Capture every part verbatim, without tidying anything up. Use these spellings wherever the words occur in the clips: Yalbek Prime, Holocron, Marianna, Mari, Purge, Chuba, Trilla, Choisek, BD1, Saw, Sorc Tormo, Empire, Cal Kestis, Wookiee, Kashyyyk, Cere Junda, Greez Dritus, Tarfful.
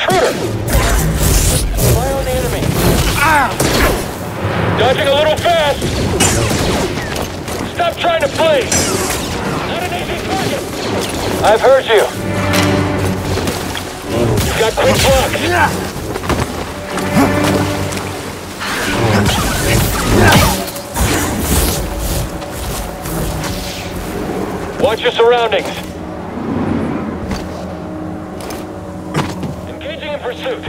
Intruder! Fire on the enemy! Ah! Dodging a little fast! Stop trying to flee! Not an easy target! I've heard you. You've got quick blocks! Yeah. Watch your surroundings. Pursuit.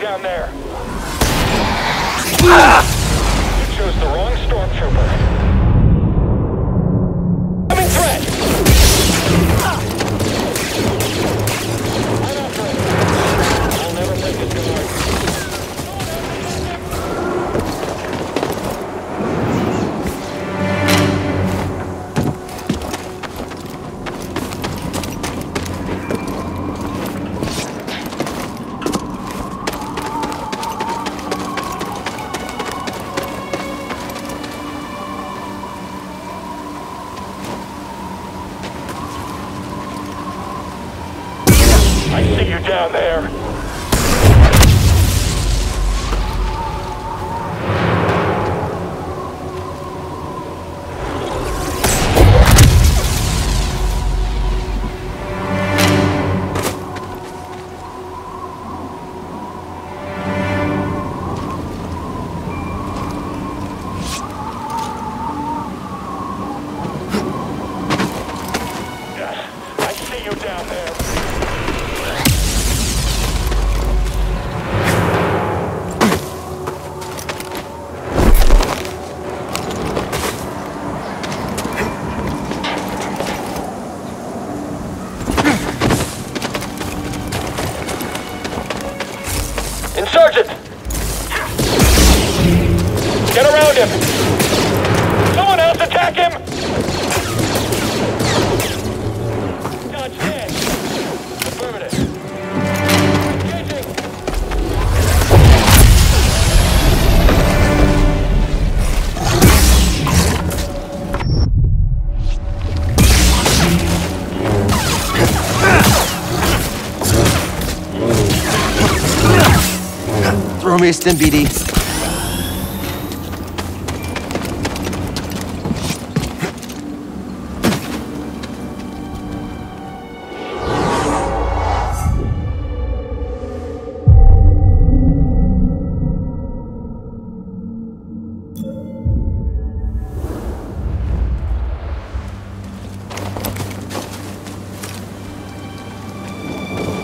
Down there. Ah! You chose the wrong stormtrooper. Coming threat! Ah! I'm not ready. I'll never take this to down there. I see you down there. Sergeant! Get around him! Someone else attack him! Dodge dead! Affirmative. Engaging! Throw me a stim, B D.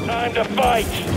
Time to fight!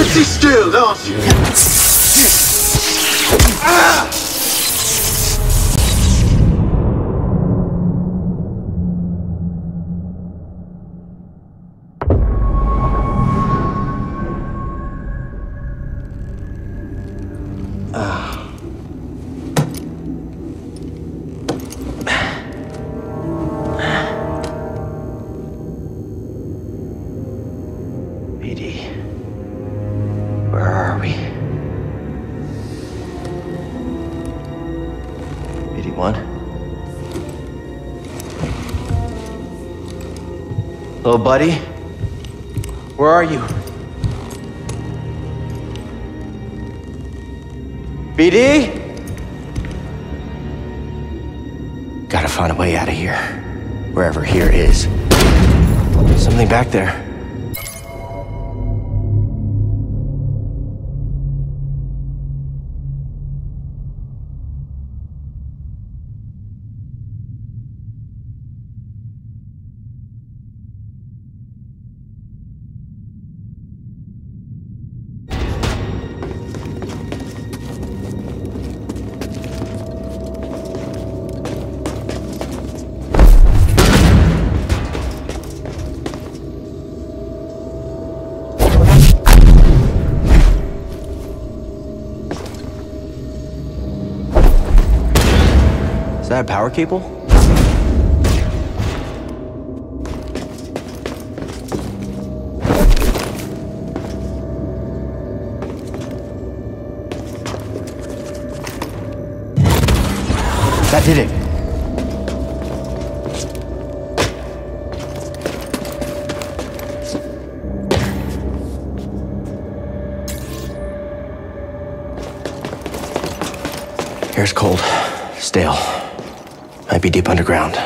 Pretty still, aren't you? Ah! Ah. What? Hello, buddy? Where are you? B D? Gotta find a way out of here. Wherever here is. Something back there. Is that a power cable? That did it. Air's cold, stale. Might be deep underground.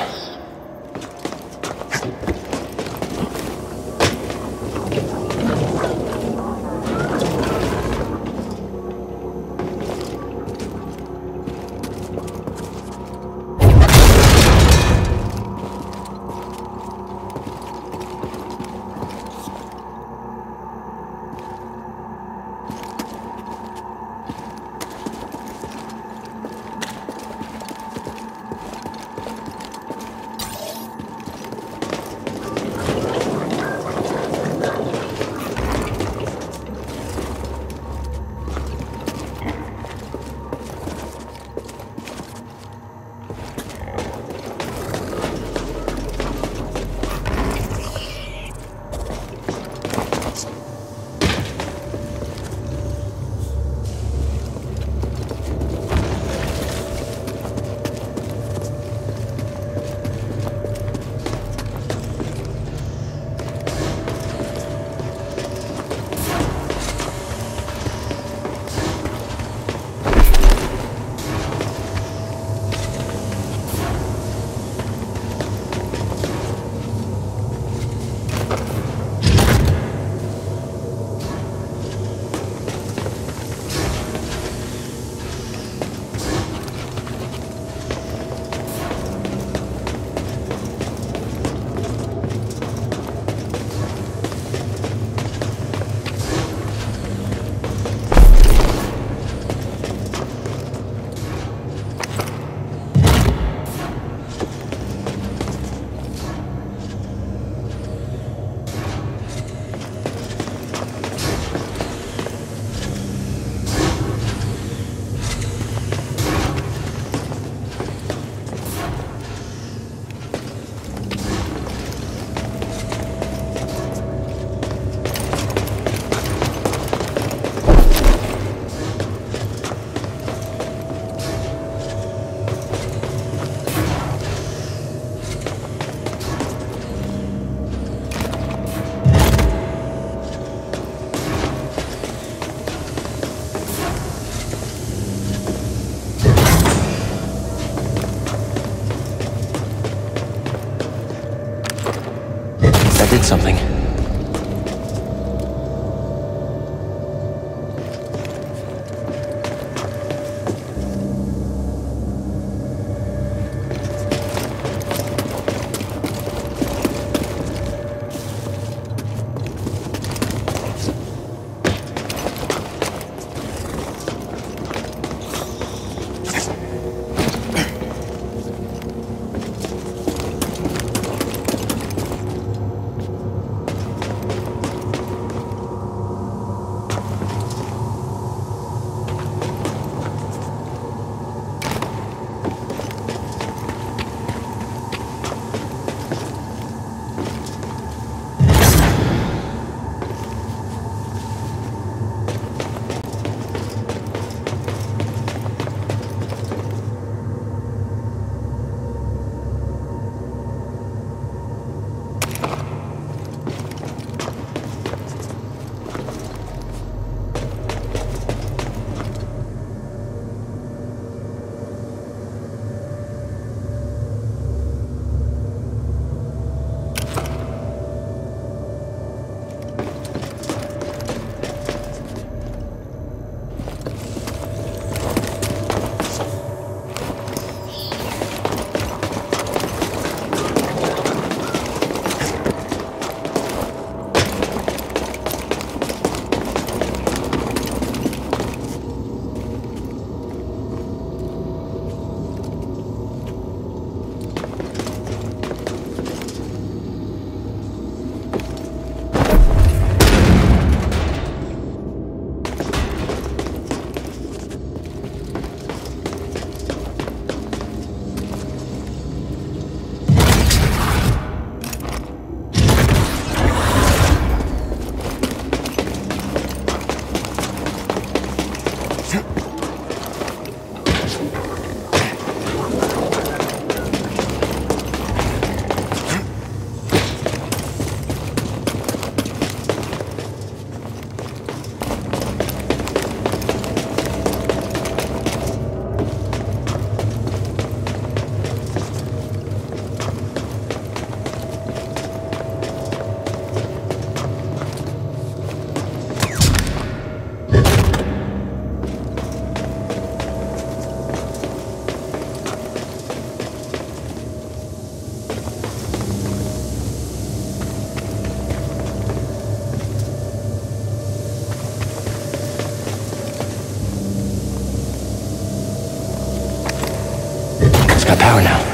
It's got power now.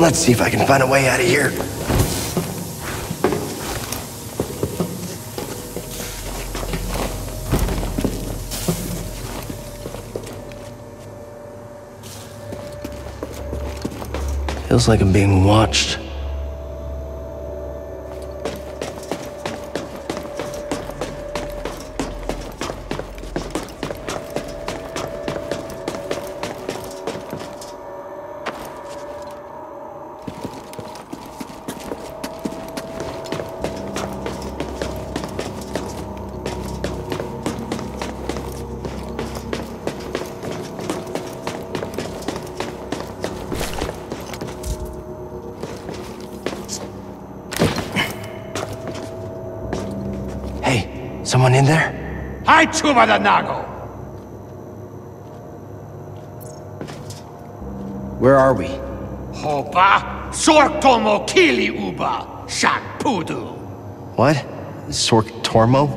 Let's see if I can find a way out of here. Feels like I'm being watched. Someone in there? Hi, Chuba the Nago! Where are we? Hoba, Sorc Tormo Kili Uba, Shak Pudu. What? Sorc Tormo?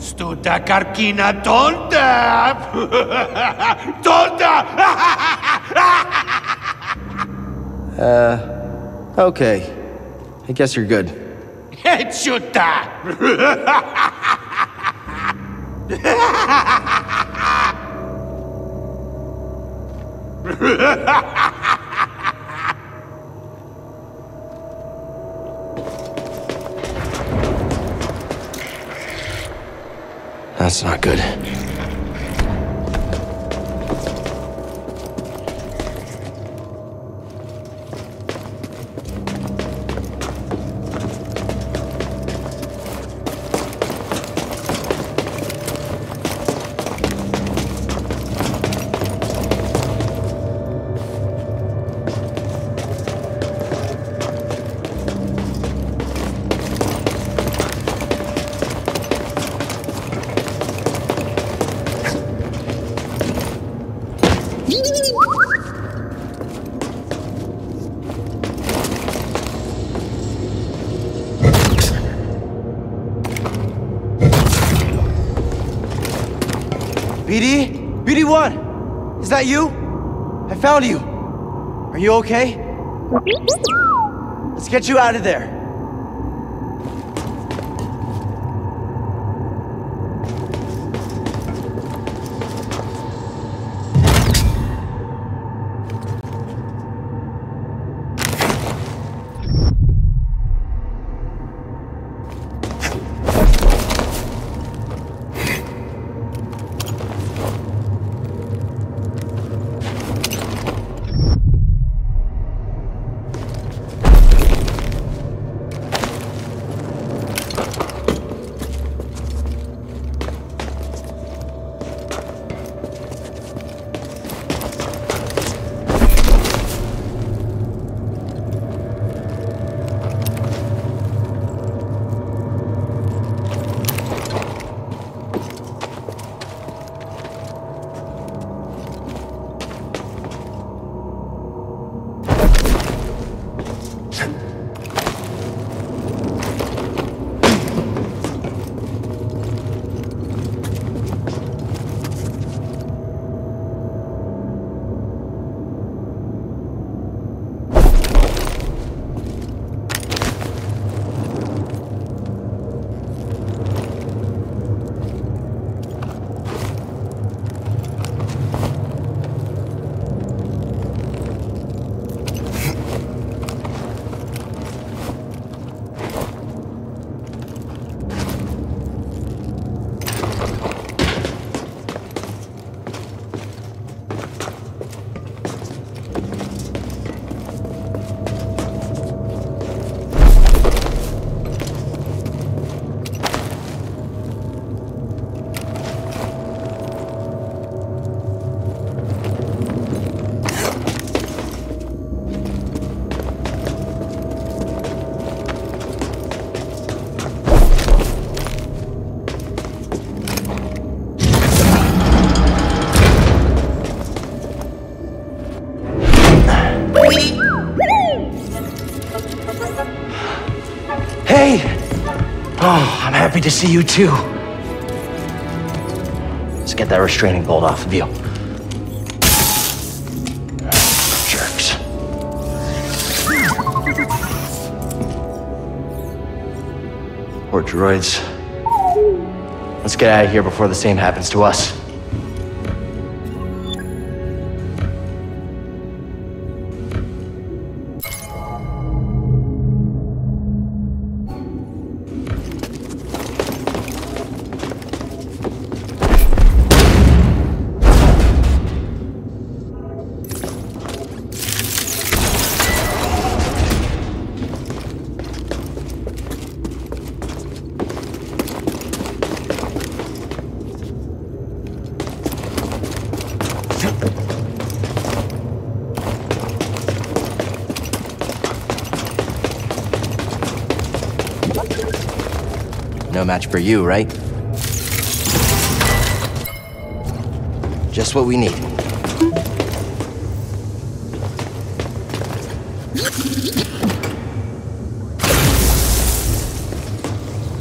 Studa Karkina Donda! Donda! Uh, okay. I guess you're good. Hey, Chuta! That's not good. B D? B D one! Is that you? I found you! Are you okay? Let's get you out of there! I'm happy to see you too. Let's get that restraining bolt off of you. Jerks. Poor droids. Let's get out of here before the same happens to us. No match for you, right? Just what we need.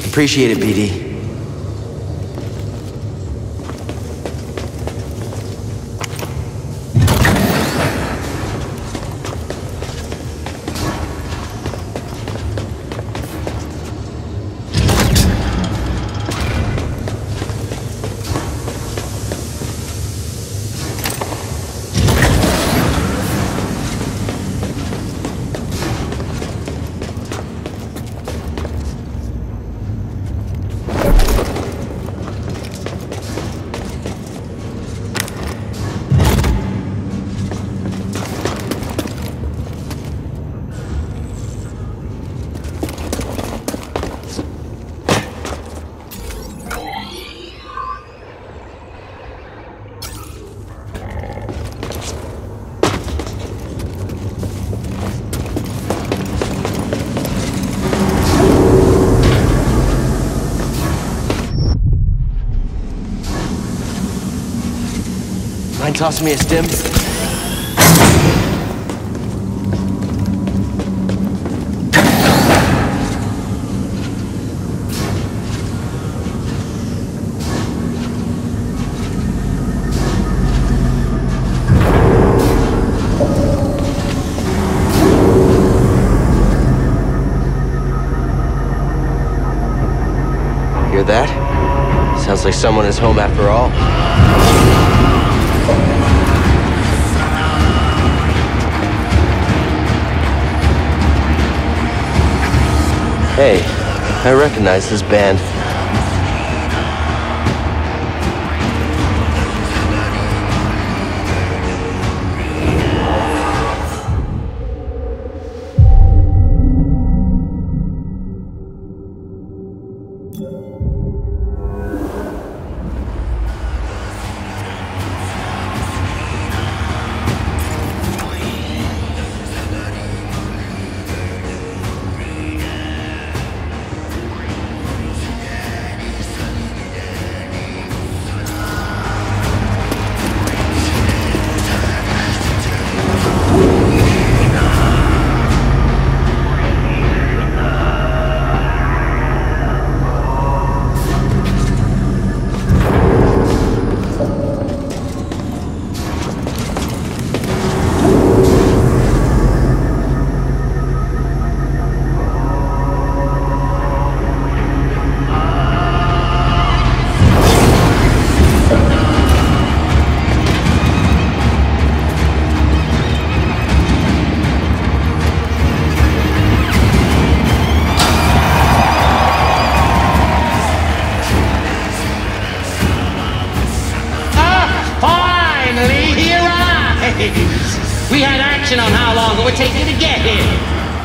Appreciate it, B D. Toss me a stim. Hear that? Sounds like someone is home after all. Hey, I recognize this band.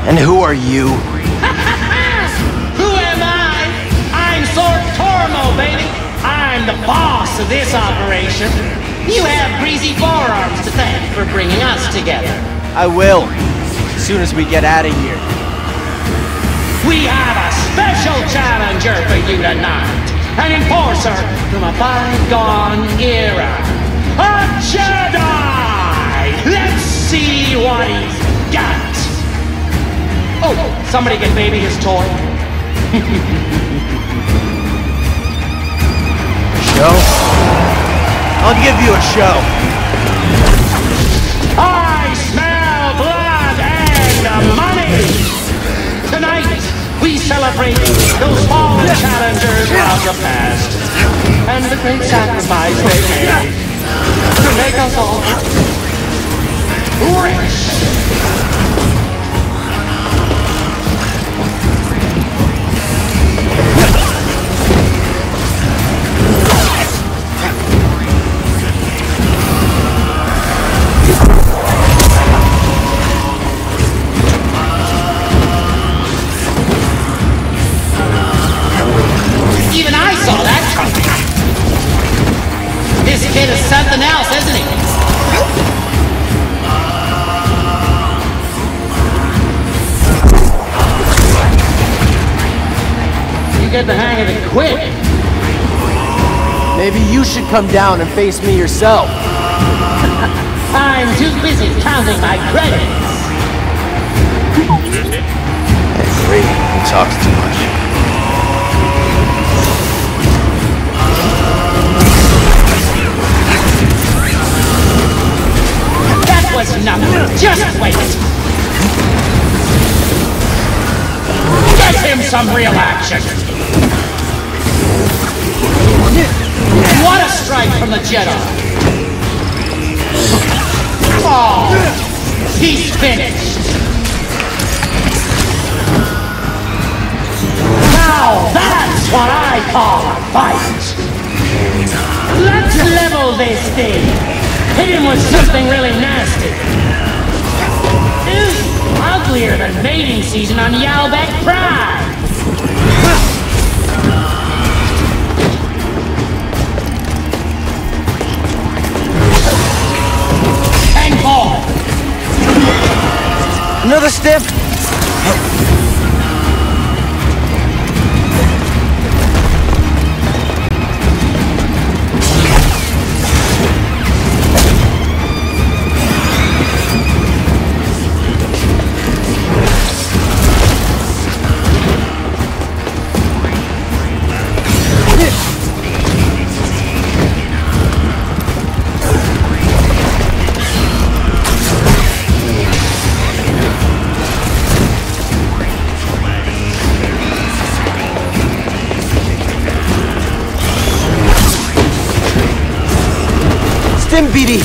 And who are you? Who am I? I'm Sorc Tormo, baby. I'm the boss of this operation. You have greasy forearms to thank for bringing us together. I will, as soon as we get out of here. We have a special challenger for you tonight. An enforcer from a bygone era. A Jedi! Let's see what he's got. Oh, somebody can baby his toy. I'll give you a show. I smell blood and money! Tonight, we celebrate those small challengers of the past and the great sacrifice they made to make us all rich. Something else, isn't it? You get the hang of it quick. Maybe you should come down and face me yourself. I'm too busy counting my credits. Hey, Free, he talks too much. Was nothing. Just wait. Get him some real action. What a strike from the Jedi. Oh, he's finished. Now that's what I call a fight. Let's level this thing. Hit him with something really nasty. Ew, uglier than mating season on Yalbek Prime. And ball. Another stiff. B D.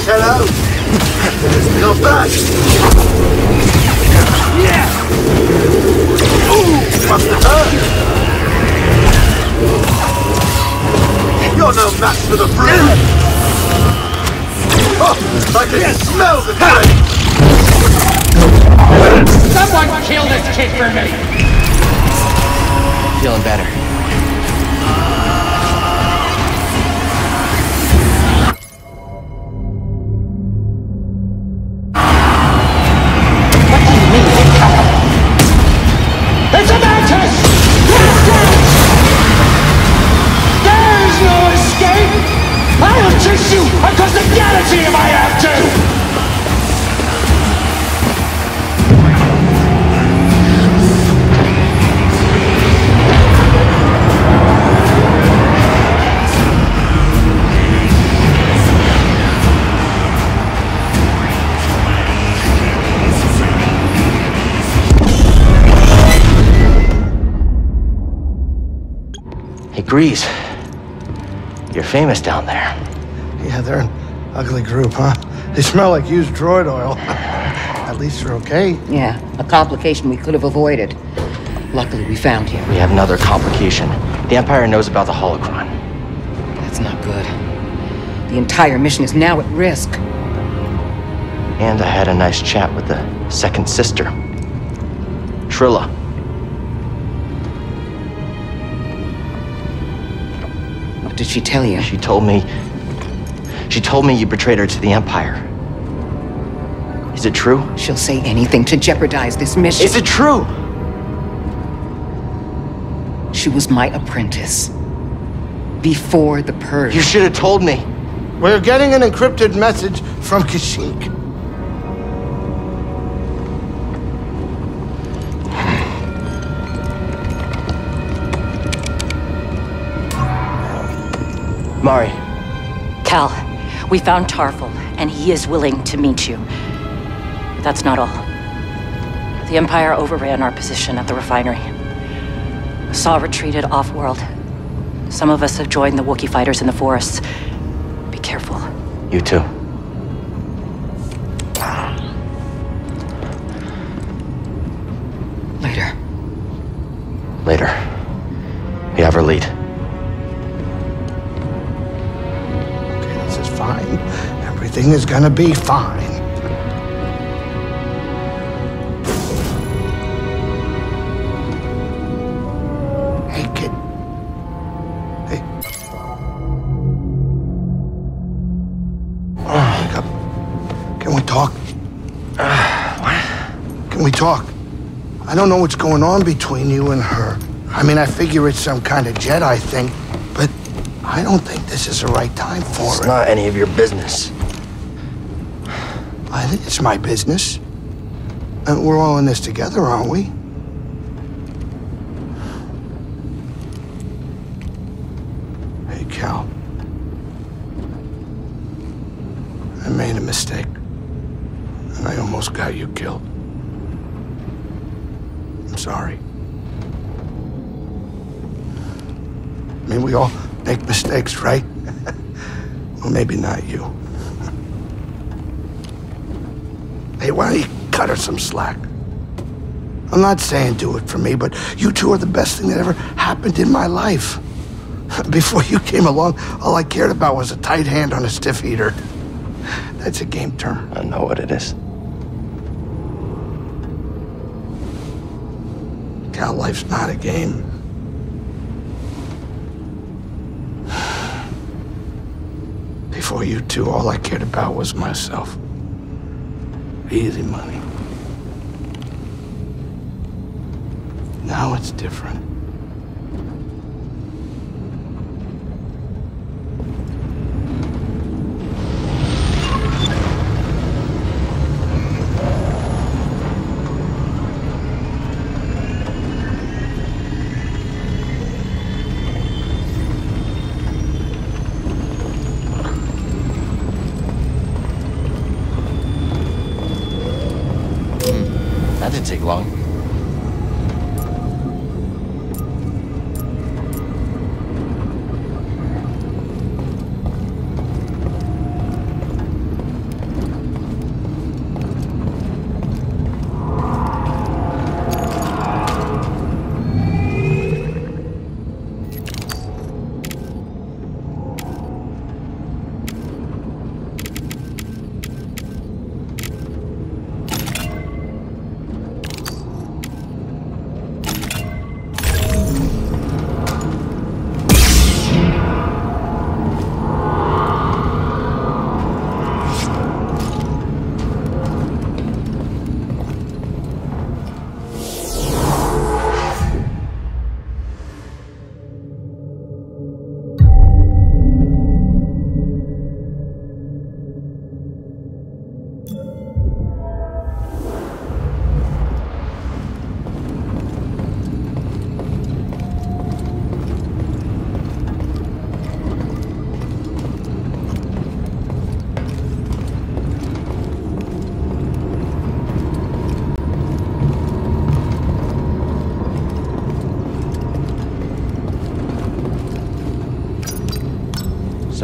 said hello. Not bad. Yeah. Ooh, must have hurt. You're no match for the broom. Oh, I can yes. smell the damage. Someone kill this kid for me. Feeling better. Greez, you're famous down there. Yeah, they're an ugly group, huh? They smell like used droid oil. At least they're okay. Yeah, a complication we could have avoided. Luckily, we found you. We have another complication. The Empire knows about the Holocron. That's not good. The entire mission is now at risk. And I had a nice chat with the second sister, Trilla. Did she tell you? She told me... She told me you betrayed her to the Empire. Is it true? She'll say anything to jeopardize this mission. Is it true? She was my apprentice. Before the Purge. You should have told me. We're getting an encrypted message from Kashyyyk. Mari. Cal, we found Tarfful, and he is willing to meet you. But that's not all. The Empire overran our position at the refinery. Saw retreated off-world. Some of us have joined the Wookiee fighters in the forests. Be careful. You too. Later. Later. We have our lead. Fine. Everything is gonna be fine. Hey, kid. Hey. Oh, can, can we talk? Uh, what? Can we talk? I don't know what's going on between you and her. I mean, I figure it's some kind of Jedi thing, but... I don't think this is the right time for it. It's not any of your business. I think it's my business. And we're all in this together, aren't we? Hey, Cal. I made a mistake. And I almost got you killed. I'm sorry. I mean, we all... make mistakes, right? Well, maybe not you. Hey, why don't you cut her some slack? I'm not saying do it for me, but you two are the best thing that ever happened in my life. Before you came along, all I cared about was a tight hand on a stiff eater. That's a game term. I know what it is. Cal, life's not a game. Before you two, all I cared about was myself. Easy money. Now it's different. Take long.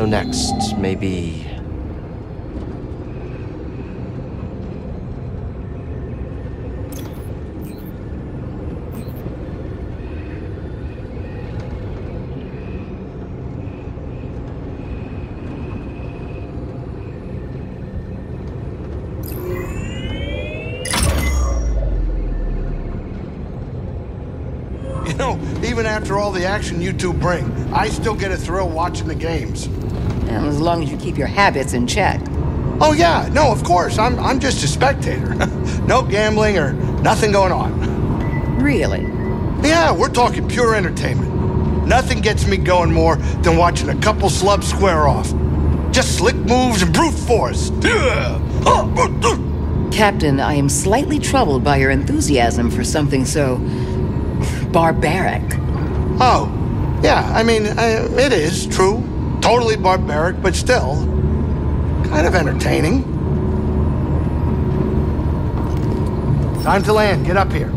So next, maybe... After all the action you two bring, I still get a thrill watching the games. And as long as you keep your habits in check. Oh yeah, no, of course. I'm, I'm just a spectator. No gambling or nothing going on. Really? Yeah, we're talking pure entertainment. Nothing gets me going more than watching a couple slubs square off. Just slick moves and brute force. Captain, I am slightly troubled by your enthusiasm for something so barbaric. Oh, yeah, I mean, I, it is true. Totally barbaric, but still kind of entertaining. Time to land. Get up here.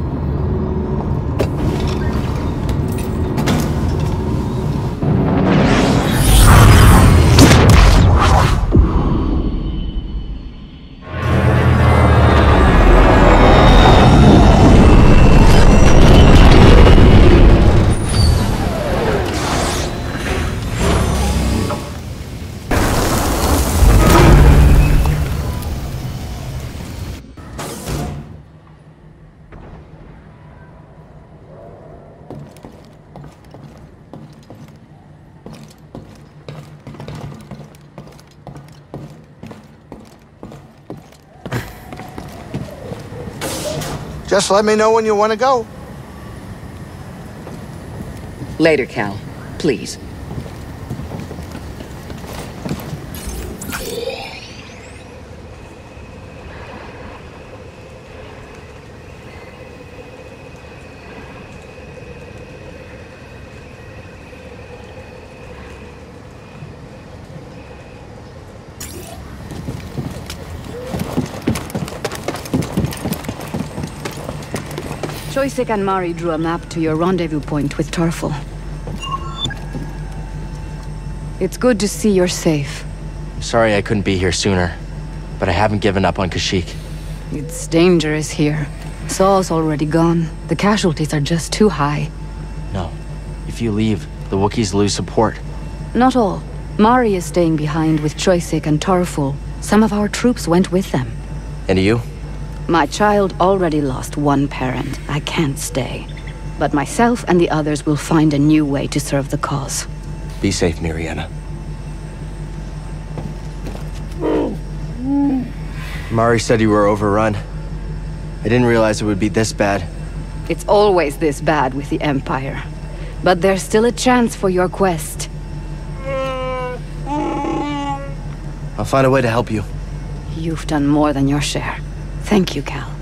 Just let me know when you want to go. Later, Cal. Please. Choisek and Mari drew a map to your rendezvous point with Tarfful. It's good to see you're safe. Sorry I couldn't be here sooner, but I haven't given up on Kashyyyk. It's dangerous here. Saw's already gone. The casualties are just too high. No. If you leave, the Wookiees lose support. Not all. Mari is staying behind with Choisek and Tarfful. Some of our troops went with them. And you? My child already lost one parent. I can't stay. But myself and the others will find a new way to serve the cause. Be safe, Marianna. Mari said you were overrun. I didn't realize it would be this bad. It's always this bad with the Empire. But there's still a chance for your quest. I'll find a way to help you. You've done more than your share. Thank you, Cal.